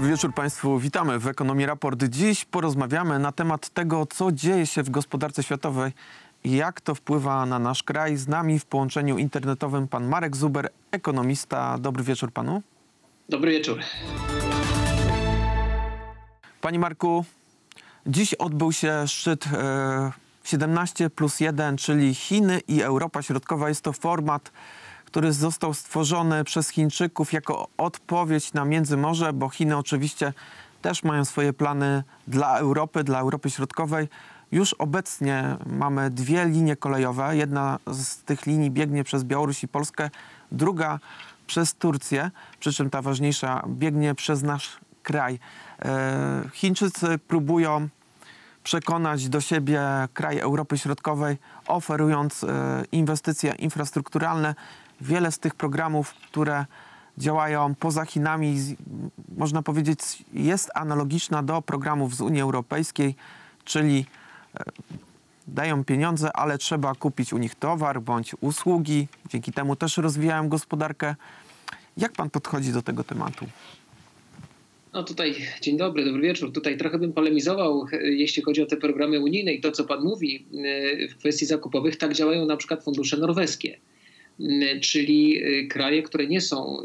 Dobry wieczór Państwu, witamy w Ekonomii Raport. Dziś porozmawiamy na temat tego, co dzieje się w gospodarce światowej i jak to wpływa na nasz kraj. Z nami w połączeniu internetowym pan Marek Zuber, ekonomista. Dobry wieczór panu. Dobry wieczór. Panie Marku, dziś odbył się szczyt 17+1, czyli Chiny i Europa Środkowa. Jest to format, który został stworzony przez Chińczyków jako odpowiedź na Międzymorze, bo Chiny oczywiście też mają swoje plany dla Europy Środkowej. Już obecnie mamy dwie linie kolejowe. Jedna z tych linii biegnie przez Białoruś i Polskę, druga przez Turcję, przy czym ta ważniejsza biegnie przez nasz kraj. Chińczycy próbują przekonać do siebie kraj Europy Środkowej, oferując inwestycje infrastrukturalne. Wiele z tych programów, które działają poza Chinami, można powiedzieć, jest analogiczna do programów z Unii Europejskiej, czyli dają pieniądze, ale trzeba kupić u nich towar bądź usługi. Dzięki temu też rozwijają gospodarkę. Jak pan podchodzi do tego tematu? No tutaj dzień dobry, dobry wieczór. Tutaj trochę bym polemizował, jeśli chodzi o te programy unijne i to, co pan mówi w kwestii zakupowych. Tak działają na przykład fundusze norweskie, czyli kraje, które nie są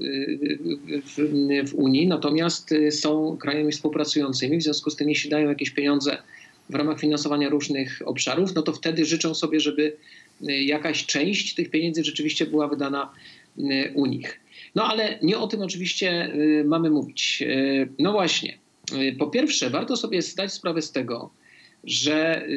w Unii, natomiast są krajami współpracującymi. W związku z tym, jeśli dają jakieś pieniądze w ramach finansowania różnych obszarów, no to wtedy życzą sobie, żeby jakaś część tych pieniędzy rzeczywiście była wydana u nich. No ale nie o tym oczywiście mamy mówić. No właśnie, po pierwsze warto sobie zdać sprawę z tego, że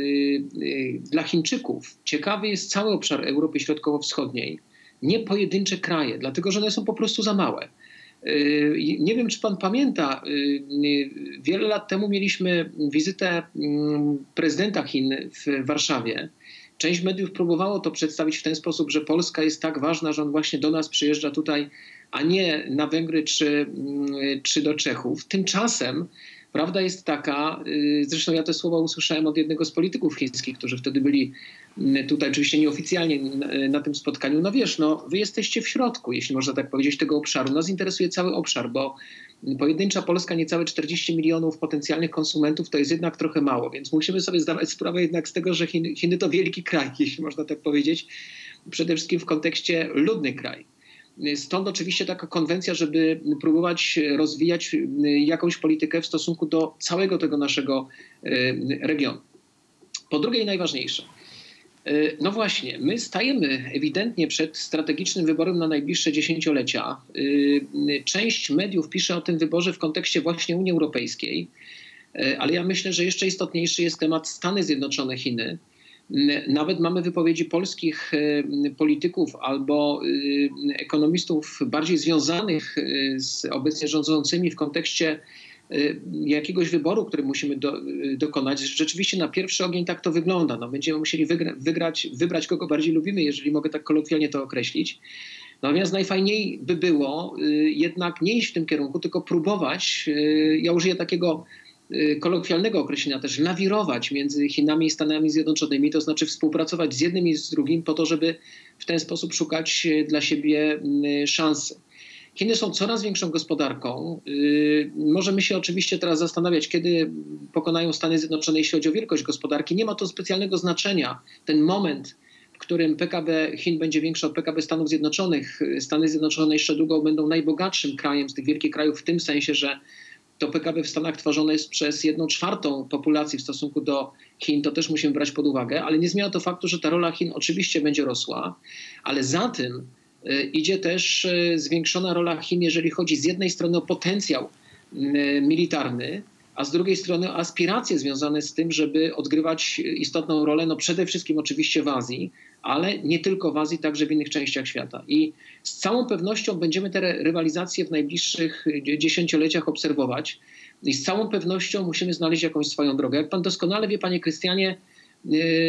dla Chińczyków ciekawy jest cały obszar Europy Środkowo-Wschodniej, nie pojedyncze kraje, dlatego że one są po prostu za małe. Nie wiem, czy pan pamięta, wiele lat temu mieliśmy wizytę prezydenta Chin w Warszawie. Część mediów próbowało to przedstawić w ten sposób, że Polska jest tak ważna, że on właśnie do nas przyjeżdża tutaj, a nie na Węgry czy do Czechów. Tymczasem prawda jest taka, zresztą ja te słowa usłyszałem od jednego z polityków chińskich, którzy wtedy byli tutaj oczywiście nieoficjalnie na tym spotkaniu. No wiesz, no, wy jesteście w środku, jeśli można tak powiedzieć, tego obszaru. Nas interesuje cały obszar, bo pojedyncza Polska, niecałe 40 milionów potencjalnych konsumentów, to jest jednak trochę mało. Więc musimy sobie zdawać sprawę jednak z tego, że Chiny to wielki kraj, jeśli można tak powiedzieć. Przede wszystkim w kontekście ludny kraj. Stąd oczywiście taka konwencja, żeby próbować rozwijać jakąś politykę w stosunku do całego tego naszego regionu. Po drugie i najważniejsze. No właśnie, my stajemy ewidentnie przed strategicznym wyborem na najbliższe dziesięciolecia. Część mediów pisze o tym wyborze w kontekście właśnie Unii Europejskiej, ale ja myślę, że jeszcze istotniejszy jest temat Stany Zjednoczone, Chiny. Nawet mamy wypowiedzi polskich polityków albo ekonomistów bardziej związanych z obecnie rządzącymi w kontekście jakiegoś wyboru, który musimy dokonać. Rzeczywiście na pierwszy ogień tak to wygląda. No, będziemy musieli wybrać, kogo bardziej lubimy, jeżeli mogę tak kolokwialnie to określić. Natomiast najfajniej by było jednak nie iść w tym kierunku, tylko próbować, ja użyję takiego kolokwialnego określenia też, lawirować między Chinami i Stanami Zjednoczonymi, to znaczy współpracować z jednym i z drugim po to, żeby w ten sposób szukać dla siebie szansy. Chiny są coraz większą gospodarką. Możemy się oczywiście teraz zastanawiać, kiedy pokonają Stany Zjednoczone, jeśli chodzi o wielkość gospodarki. Nie ma to specjalnego znaczenia. Ten moment, w którym PKB Chin będzie większe od PKB Stanów Zjednoczonych. Stany Zjednoczone jeszcze długo będą najbogatszym krajem z tych wielkich krajów w tym sensie, że to PKB w Stanach tworzone jest przez 1/4 populacji w stosunku do Chin, to też musimy brać pod uwagę, ale nie zmienia to faktu, że ta rola Chin oczywiście będzie rosła, ale za tym idzie też zwiększona rola Chin, jeżeli chodzi z jednej strony o potencjał militarny, a z drugiej strony aspiracje związane z tym, żeby odgrywać istotną rolę, no przede wszystkim oczywiście w Azji, ale nie tylko w Azji, także w innych częściach świata. I z całą pewnością będziemy te rywalizacje w najbliższych dziesięcioleciach obserwować i z całą pewnością musimy znaleźć jakąś swoją drogę. Jak pan doskonale wie, panie Krystianie,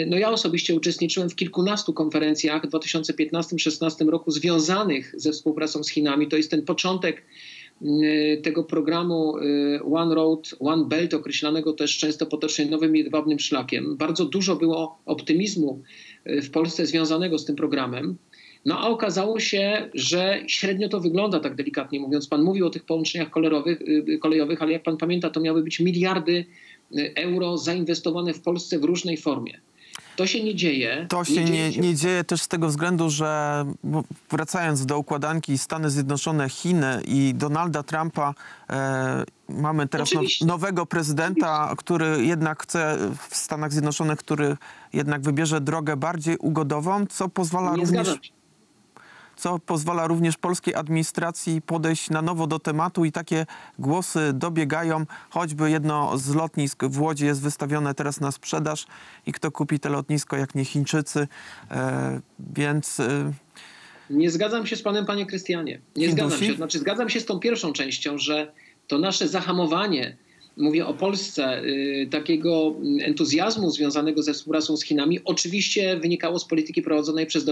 no ja osobiście uczestniczyłem w kilkunastu konferencjach w 2015-2016 roku związanych ze współpracą z Chinami. To jest ten początek tego programu One Road, One Belt, określanego też często potocznie nowym jedwabnym szlakiem. Bardzo dużo było optymizmu w Polsce związanego z tym programem. No a okazało się, że średnio to wygląda, tak delikatnie mówiąc. Pan mówił o tych połączeniach kolejowych, ale jak pan pamięta, to miały być miliardy euro zainwestowane w Polsce w różnej formie. To się nie dzieje. To się nie dzieje też z tego względu, że wracając do układanki Stany Zjednoczone, Chiny i Donalda Trumpa, mamy teraz nowego prezydenta, który jednak chce w Stanach Zjednoczonych, który jednak wybierze drogę bardziej ugodową, co pozwala również polskiej administracji podejść na nowo do tematu i takie głosy dobiegają. Choćby jedno z lotnisk w Łodzi jest wystawione teraz na sprzedaż i kto kupi to lotnisko, jak nie Chińczycy, więc... Nie zgadzam się z panem, panie Krystianie. Nie zgadzam się. Znaczy, zgadzam się z tą pierwszą częścią, że to nasze zahamowanie, mówię o Polsce, takiego entuzjazmu związanego ze współpracą z Chinami oczywiście wynikało z polityki prowadzonej przez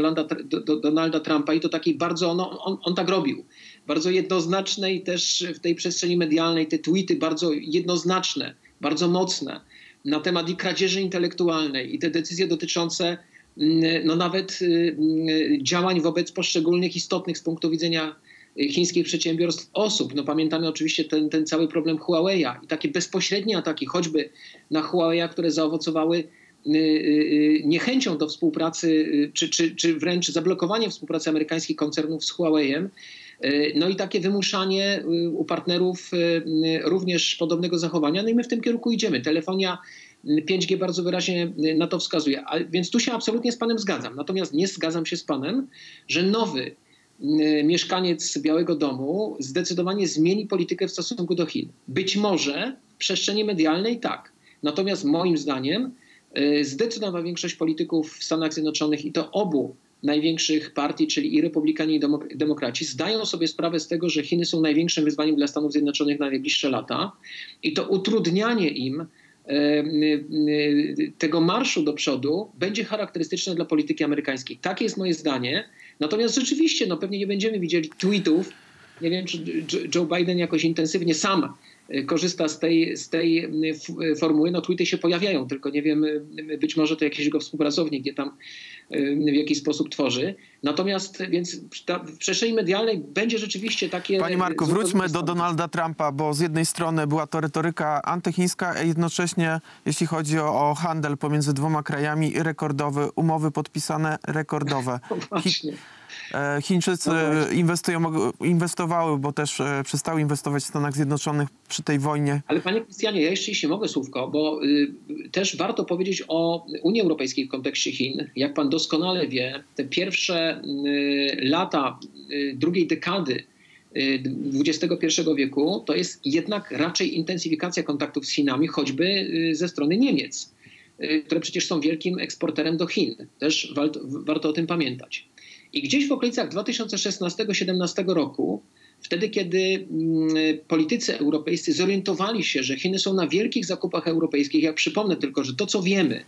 Donalda Trumpa i to takiej bardzo, on tak robił, bardzo jednoznacznej też w tej przestrzeni medialnej, te tweety bardzo jednoznaczne, bardzo mocne na temat i kradzieży intelektualnej i te decyzje dotyczące no nawet działań wobec poszczególnych istotnych z punktu widzenia chińskich przedsiębiorstw osób. No pamiętamy oczywiście ten cały problem Huawei'a i takie bezpośrednie ataki, choćby na Huawei'a, które zaowocowały niechęcią do współpracy, czy wręcz zablokowanie współpracy amerykańskich koncernów z Huawei'em. No i takie wymuszanie u partnerów również podobnego zachowania. No i my w tym kierunku idziemy. Telefonia 5G bardzo wyraźnie na to wskazuje. A więc tu się absolutnie z panem zgadzam. Natomiast nie zgadzam się z panem, że nowy mieszkaniec Białego Domu zdecydowanie zmieni politykę w stosunku do Chin. Być może w przestrzeni medialnej tak. Natomiast moim zdaniem zdecydowana większość polityków w Stanach Zjednoczonych i to obu największych partii, czyli i Republikanie i Demokraci, zdają sobie sprawę z tego, że Chiny są największym wyzwaniem dla Stanów Zjednoczonych na najbliższe lata i to utrudnianie im tego marszu do przodu będzie charakterystyczne dla polityki amerykańskiej. Takie jest moje zdanie. Natomiast rzeczywiście, no pewnie nie będziemy widzieli tweetów. Nie wiem, czy Joe Biden jakoś intensywnie sam korzysta z tej formuły. No tweety się pojawiają, tylko nie wiem, być może to jakiś jego współpracownik je tam w jakiś sposób tworzy. Natomiast więc w przestrzeni medialnej będzie rzeczywiście takie... Panie Marku, wróćmy do Donalda Trumpa, bo z jednej strony była to retoryka antychińska, a jednocześnie jeśli chodzi o handel pomiędzy dwoma krajami rekordowy, umowy podpisane rekordowe. Właśnie. Chińczycy inwestowały, bo też przestały inwestować w Stanach Zjednoczonych przy tej wojnie. Ale panie Krystianie, ja jeszcze jeśli mogę słówko, bo też warto powiedzieć o Unii Europejskiej w kontekście Chin. Jak pan doskonale wie, te pierwsze lata drugiej dekady XXI wieku to jest jednak raczej intensyfikacja kontaktów z Chinami, choćby ze strony Niemiec, które przecież są wielkim eksporterem do Chin. Też warto o tym pamiętać. I gdzieś w okolicach 2016-2017 roku, wtedy kiedy politycy europejscy zorientowali się, że Chiny są na wielkich zakupach europejskich, ja przypomnę tylko, że to co wiemy,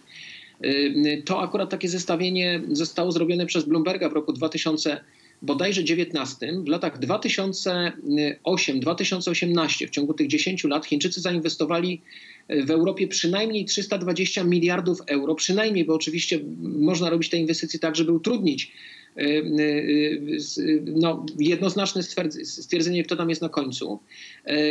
to akurat takie zestawienie zostało zrobione przez Bloomberga w roku 2019. W latach 2008-2018, w ciągu tych 10 lat Chińczycy zainwestowali w Europie przynajmniej 320 miliardów euro, przynajmniej, bo oczywiście można robić te inwestycje tak, żeby utrudnić no, jednoznaczne stwierdzenie, kto tam jest na końcu.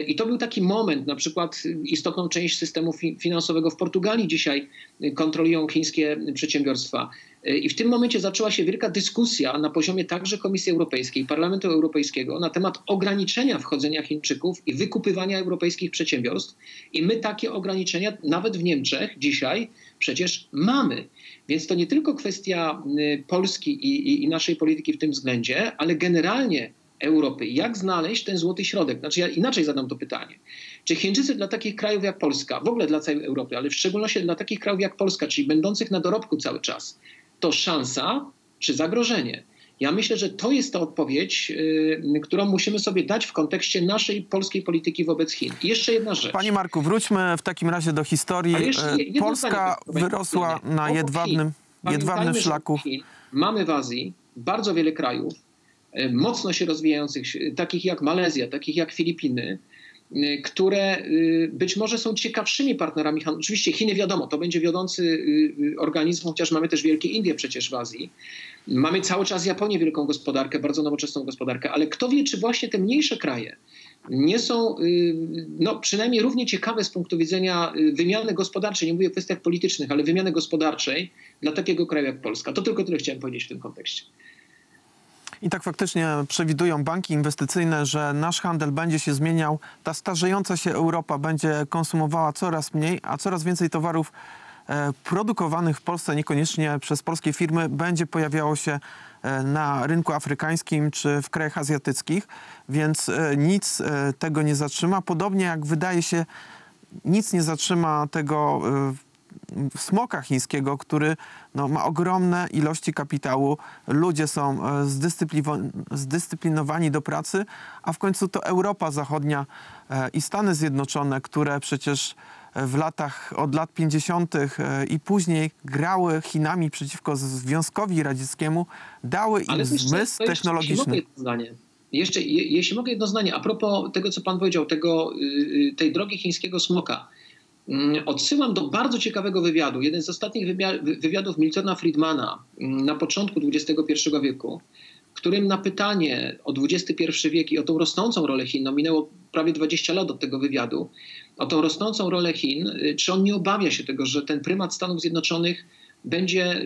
I to był taki moment, na przykład istotną część systemu finansowego w Portugalii dzisiaj kontrolują chińskie przedsiębiorstwa. I w tym momencie zaczęła się wielka dyskusja na poziomie także Komisji Europejskiej, Parlamentu Europejskiego na temat ograniczenia wchodzenia Chińczyków i wykupywania europejskich przedsiębiorstw. I my takie ograniczenia nawet w Niemczech dzisiaj przecież mamy. Więc to nie tylko kwestia Polski i naszej polityki w tym względzie, ale generalnie Europy. Jak znaleźć ten złoty środek? Znaczy ja inaczej zadam to pytanie. Czy Chińczycy dla takich krajów jak Polska, w ogóle dla całej Europy, ale w szczególności dla takich krajów jak Polska, czyli będących na dorobku cały czas, to szansa czy zagrożenie? Ja myślę, że to jest ta odpowiedź, którą musimy sobie dać w kontekście naszej polskiej polityki wobec Chin. I jeszcze jedna rzecz. Panie Marku, wróćmy w takim razie do historii. Polska wyrosła na jedwabnym szlaku. Mamy w Azji bardzo wiele krajów mocno się rozwijających, takich jak Malezja, takich jak Filipiny, które być może są ciekawszymi partnerami handlowymi. Oczywiście Chiny, wiadomo, to będzie wiodący organizm, chociaż mamy też wielkie Indie przecież w Azji. Mamy cały czas Japonię, wielką gospodarkę, bardzo nowoczesną gospodarkę, ale kto wie, czy właśnie te mniejsze kraje nie są no, przynajmniej równie ciekawe z punktu widzenia wymiany gospodarczej, nie mówię o kwestiach politycznych, ale wymiany gospodarczej dla takiego kraju jak Polska. To tylko tyle chciałem powiedzieć w tym kontekście. I tak faktycznie przewidują banki inwestycyjne, że nasz handel będzie się zmieniał. Ta starzejąca się Europa będzie konsumowała coraz mniej, a coraz więcej towarów produkowanych w Polsce, niekoniecznie przez polskie firmy, będzie pojawiało się na rynku afrykańskim czy w krajach azjatyckich, więc nic tego nie zatrzyma. Podobnie jak wydaje się, nic nie zatrzyma tego smoka chińskiego, który no, ma ogromne ilości kapitału. Ludzie są zdyscyplinowani do pracy, a w końcu to Europa Zachodnia i Stany Zjednoczone, które przecież od lat 50. i później grały Chinami przeciwko Związkowi Radzieckiemu, dały im zmysł technologiczny. Jeszcze, jeśli mogę jedno zdanie, a propos tego, co pan powiedział, tej drogi chińskiego smoka. Odsyłam do bardzo ciekawego wywiadu, jeden z ostatnich wywiadów Miltona Friedmana na początku XXI wieku, w którym na pytanie o XXI wiek i o tą rosnącą rolę Chin, no minęło prawie 20 lat od tego wywiadu, o tą rosnącą rolę Chin, czy on nie obawia się tego, że ten prymat Stanów Zjednoczonych będzie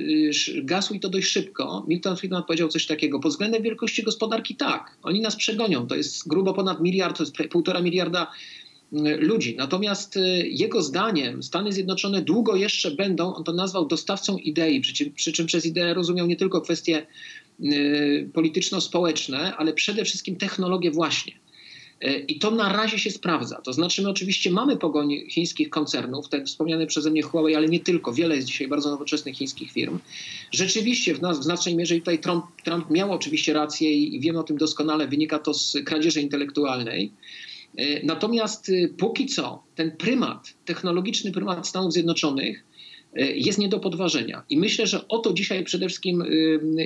gasł i to dość szybko. Milton Friedman powiedział coś takiego: pod względem wielkości gospodarki tak, oni nas przegonią, to jest grubo ponad miliard, to jest 1,5 miliarda ludzi. Natomiast jego zdaniem Stany Zjednoczone długo jeszcze będą, on to nazwał, dostawcą idei, przy czym przez ideę rozumiał nie tylko kwestie polityczno-społeczne, ale przede wszystkim technologię właśnie. I to na razie się sprawdza. To znaczy my oczywiście mamy pogoń chińskich koncernów, tak wspomniane przeze mnie Huawei, ale nie tylko. Wiele jest dzisiaj bardzo nowoczesnych chińskich firm. Rzeczywiście w znacznej mierze i tutaj Trump miał oczywiście rację i wiemy o tym doskonale, wynika to z kradzieży intelektualnej. Natomiast póki co ten prymat, technologiczny prymat Stanów Zjednoczonych jest nie do podważenia. I myślę, że o to dzisiaj przede wszystkim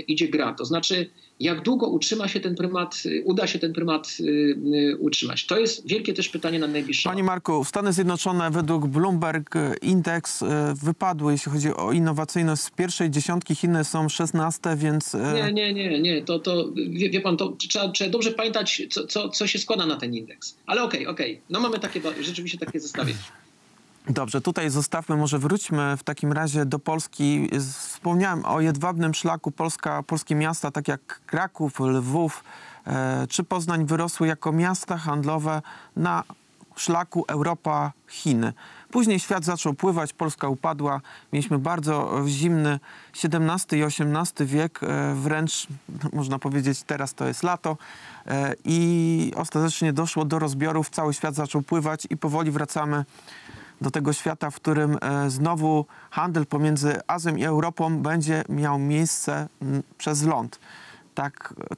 idzie gra. To znaczy, jak długo uda się ten prymat utrzymać. To jest wielkie też pytanie na najbliższe. Panie Marku, Stany Zjednoczone według Bloomberg Index wypadły, jeśli chodzi o innowacyjność, z pierwszej dziesiątki. Chiny są 16, więc... Nie. To wie pan, to trzeba dobrze pamiętać, co się składa na ten indeks. Ale okej. No mamy rzeczywiście takie zestawienie. Dobrze, tutaj zostawmy, może wróćmy w takim razie do Polski. Wspomniałem o jedwabnym szlaku. Polskie miasta, tak jak Kraków, Lwów czy Poznań, wyrosły jako miasta handlowe na szlaku Europa-Chiny. Później świat zaczął pływać, Polska upadła. Mieliśmy bardzo zimny XVII i XVIII wiek, wręcz można powiedzieć teraz to jest lato. I ostatecznie doszło do rozbiorów, cały świat zaczął pływać i powoli wracamy do tego świata, w którym znowu handel pomiędzy Azją i Europą będzie miał miejsce przez ląd.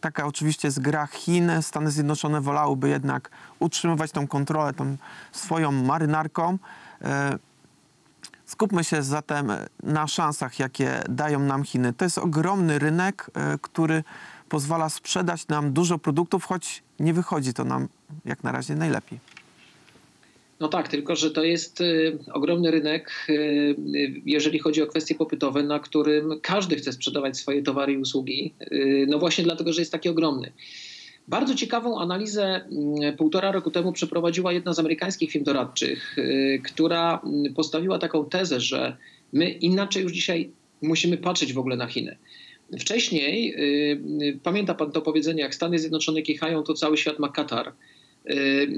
Taka oczywiście jest gra Chin. Stany Zjednoczone wolałyby jednak utrzymywać tą kontrolę tą swoją marynarką. Skupmy się zatem na szansach, jakie dają nam Chiny. To jest ogromny rynek, który pozwala sprzedać nam dużo produktów, choć nie wychodzi to nam jak na razie najlepiej. No tak, tylko że to jest ogromny rynek, jeżeli chodzi o kwestie popytowe, na którym każdy chce sprzedawać swoje towary i usługi, no właśnie dlatego, że jest taki ogromny. Bardzo ciekawą analizę 1,5 roku temu przeprowadziła jedna z amerykańskich firm doradczych, która postawiła taką tezę, że my inaczej już dzisiaj musimy patrzeć w ogóle na Chiny. Wcześniej, pamięta pan to powiedzenie, jak Stany Zjednoczone kichają, to cały świat ma katar.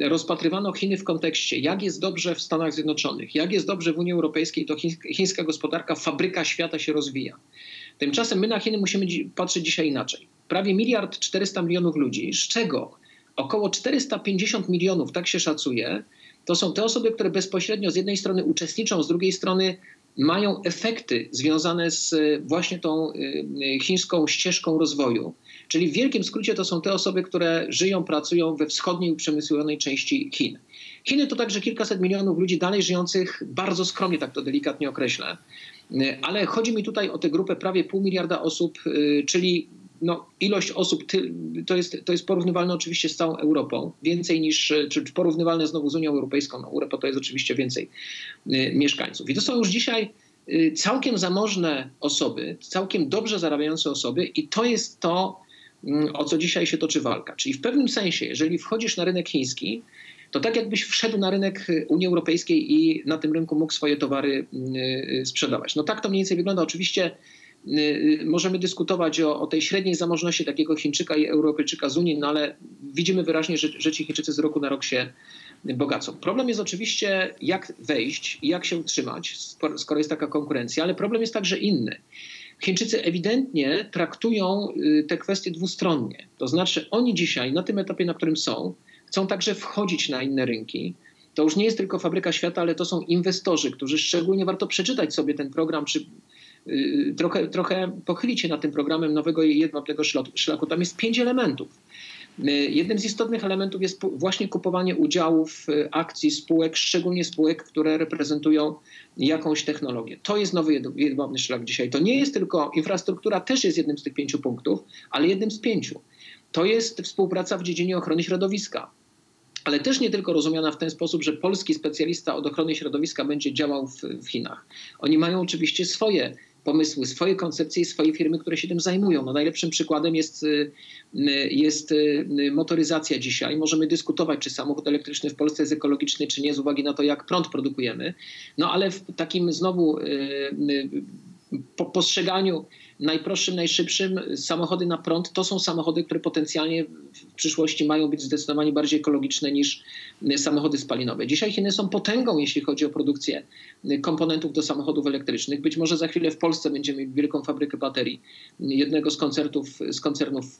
Rozpatrywano Chiny w kontekście, jak jest dobrze w Stanach Zjednoczonych, jak jest dobrze w Unii Europejskiej, to chińska gospodarka, fabryka świata się rozwija. Tymczasem my na Chiny musimy patrzeć dzisiaj inaczej. Prawie 1,4 miliarda ludzi, z czego około 450 milionów, tak się szacuje, to są te osoby, które bezpośrednio z jednej strony uczestniczą, z drugiej strony mają efekty związane z właśnie tą chińską ścieżką rozwoju. Czyli w wielkim skrócie to są te osoby, które żyją, pracują we wschodniej uprzemysłowionej części Chin. Chiny to także kilkaset milionów ludzi dalej żyjących bardzo skromnie, tak to delikatnie określę. Ale chodzi mi tutaj o tę grupę prawie 0,5 miliarda osób, czyli no, ilość osób, to jest porównywalne oczywiście z całą Europą, więcej niż, czy porównywalne znowu z Unią Europejską, no, Europa to jest oczywiście więcej mieszkańców. I to są już dzisiaj całkiem zamożne osoby, całkiem dobrze zarabiające osoby i to jest to, o co dzisiaj się toczy walka. Czyli w pewnym sensie, jeżeli wchodzisz na rynek chiński, to tak jakbyś wszedł na rynek Unii Europejskiej i na tym rynku mógł swoje towary sprzedawać. No tak to mniej więcej wygląda. Oczywiście możemy dyskutować o tej średniej zamożności takiego Chińczyka i Europejczyka z Unii, no ale widzimy wyraźnie, że ci Chińczycy z roku na rok się bogacą. Problem jest oczywiście jak wejść i jak się utrzymać, skoro jest taka konkurencja, ale problem jest także inny. Chińczycy ewidentnie traktują te kwestie dwustronnie. To znaczy oni dzisiaj na tym etapie, na którym są, chcą także wchodzić na inne rynki. To już nie jest tylko fabryka świata, ale to są inwestorzy, którzy szczególnie warto przeczytać sobie ten program, czy trochę pochylić się nad tym programem nowego i jedwabnego szlaku. Tam jest 5 elementów. Jednym z istotnych elementów jest właśnie kupowanie udziałów, akcji, spółek, szczególnie spółek, które reprezentują jakąś technologię. To jest nowy jedwabny szlak dzisiaj. To nie jest tylko infrastruktura, też jest jednym z tych 5 punktów, ale jednym z 5. To jest współpraca w dziedzinie ochrony środowiska, ale też nie tylko rozumiana w ten sposób, że polski specjalista od ochrony środowiska będzie działał w Chinach. Oni mają oczywiście swoje pomysły, swoje koncepcje i swoje firmy, które się tym zajmują. No, najlepszym przykładem jest motoryzacja dzisiaj. Możemy dyskutować, czy samochód elektryczny w Polsce jest ekologiczny, czy nie, z uwagi na to, jak prąd produkujemy. No ale w takim znowu po postrzeganiu najprostszym, najszybszym samochody na prąd to są samochody, które potencjalnie w przyszłości mają być zdecydowanie bardziej ekologiczne niż samochody spalinowe. Dzisiaj Chiny są potęgą, jeśli chodzi o produkcję komponentów do samochodów elektrycznych. Być może za chwilę w Polsce będziemy mieli wielką fabrykę baterii jednego z koncernów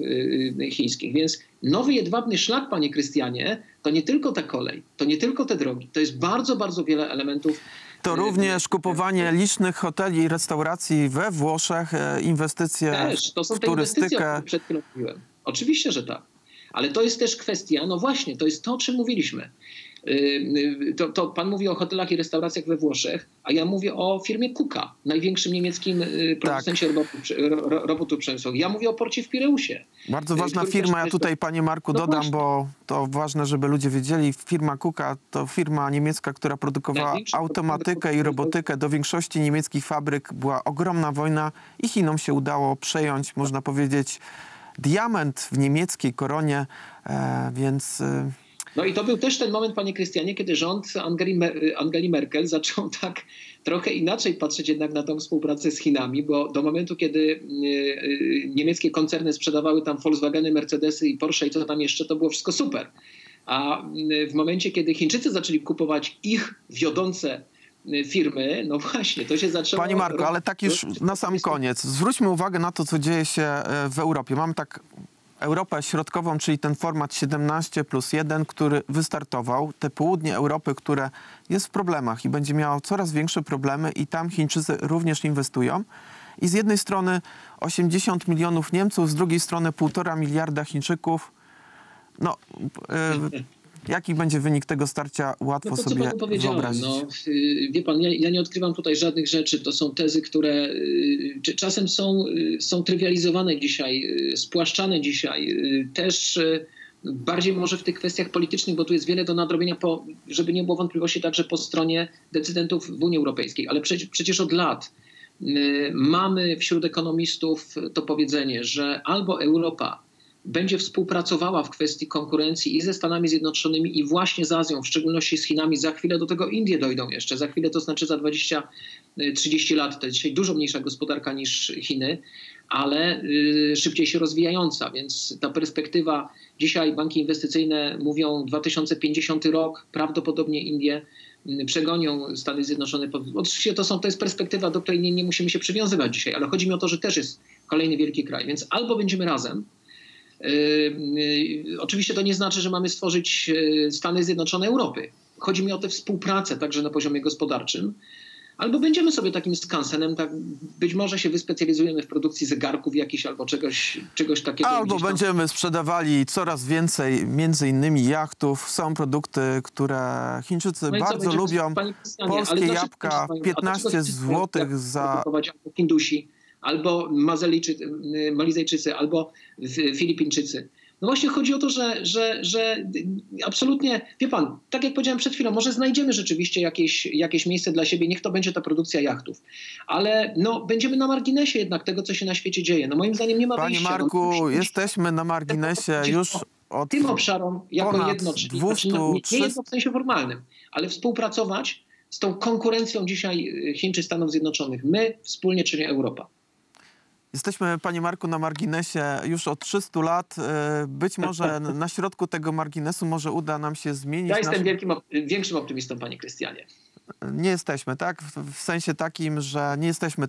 chińskich. Więc nowy jedwabny szlak, panie Krystianie, to nie tylko ta kolej, to nie tylko te drogi. To jest bardzo, bardzo wiele elementów. To również kupowanie licznych hoteli i restauracji we Włoszech, inwestycje też, to są w turystykę. Inwestycje, o których przed chwilą mówiłem. Oczywiście, że tak. Ale to jest też kwestia, no właśnie, to jest to, o czym mówiliśmy. To pan mówi o hotelach i restauracjach we Włoszech, a ja mówię o firmie KUKA, największym niemieckim producencie robotów przemysłowych. Ja mówię o porcie w Pireusie. Bardzo ważna firma, ja tutaj panie Marku dodam, właśnie, bo to ważne, żeby ludzie wiedzieli. Firma KUKA to firma niemiecka, która produkowała automatykę i robotykę do większości niemieckich fabryk. Była ogromna wojna i Chinom się udało przejąć, można powiedzieć, diament w niemieckiej koronie, więc... No i to był też ten moment, panie Krystianie, kiedy rząd Angeli Merkel zaczął tak trochę inaczej patrzeć jednak na tą współpracę z Chinami, bo do momentu, kiedy niemieckie koncerny sprzedawały tam Volkswageny, Mercedesy i Porsche i co tam jeszcze, to było wszystko super. A w momencie, kiedy Chińczycy zaczęli kupować ich wiodące firmy, no właśnie, to się zaczęło... Panie Marku, ale tak już na sam koniec. Zwróćmy uwagę na to, co dzieje się w Europie. Mamy tak... Europę Środkową, czyli ten format 17+1, który wystartował, te południe Europy, które jest w problemach i będzie miało coraz większe problemy i tam Chińczycy również inwestują. I z jednej strony 80 milionów Niemców, z drugiej strony 1,5 miliarda Chińczyków. No, jaki będzie wynik tego starcia, łatwo sobie wyobrazić. No, wie pan, ja nie odkrywam tutaj żadnych rzeczy. To są tezy, które czasem są trywializowane dzisiaj, spłaszczane dzisiaj. Też bardziej może w tych kwestiach politycznych, bo tu jest wiele do nadrobienia, żeby nie było wątpliwości także po stronie decydentów w Unii Europejskiej. Ale przecież od lat mamy wśród ekonomistów to powiedzenie, że albo Europa będzie współpracowała w kwestii konkurencji i ze Stanami Zjednoczonymi i właśnie z Azją, w szczególności z Chinami. Za chwilę do tego Indie dojdą jeszcze. Za chwilę, to znaczy za 20-30 lat. To jest dzisiaj dużo mniejsza gospodarka niż Chiny, ale szybciej się rozwijająca. Więc ta perspektywa, dzisiaj banki inwestycyjne mówią 2050 rok, prawdopodobnie Indie przegonią Stany Zjednoczone. Oczywiście to jest perspektywa, do której nie musimy się przywiązywać dzisiaj, ale chodzi mi o to, że też jest kolejny wielki kraj. Więc albo będziemy razem. Oczywiście to nie znaczy, że mamy stworzyć Stany Zjednoczone Europy. Chodzi mi o tę współpracę także na poziomie gospodarczym. Albo będziemy sobie takim skansenem, tak, być może się wyspecjalizujemy w produkcji zegarków jakichś albo czegoś takiego. Albo będziemy sprzedawali coraz więcej, między innymi jachtów. Są produkty, które Chińczycy bardzo lubią. Polskie jabłka, 15 zł za... Hindusi. albo Malizyjczycy, albo Filipińczycy. No właśnie chodzi o to, że absolutnie, wie pan, tak jak powiedziałem przed chwilą, może znajdziemy rzeczywiście jakieś miejsce dla siebie, niech to będzie ta produkcja jachtów. Ale no, będziemy na marginesie jednak tego, co się na świecie dzieje. No moim zdaniem nie ma wyjścia. Panie Marku, no, jesteśmy na marginesie już od tym obszarom jako jednoczynnik. Nie jest to w sensie formalnym, ale współpracować z tą konkurencją dzisiaj Chin czy Stanów Zjednoczonych. My wspólnie, czyli Europa. Jesteśmy, panie Marku, na marginesie już od 300 lat. Być może na środku tego marginesu może uda nam się zmienić. Ja jestem większym optymistą, panie Krystianie. Nie jesteśmy, tak? W sensie takim, że nie jesteśmy...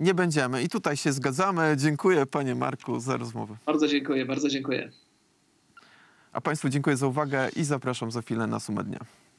Nie będziemy. I tutaj się zgadzamy. Dziękuję, panie Marku, za rozmowę. Bardzo dziękuję, bardzo dziękuję. A państwu dziękuję za uwagę i zapraszam za chwilę na Sumę Dnia.